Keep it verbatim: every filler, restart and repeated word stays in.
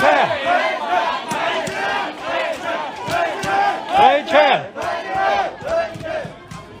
path.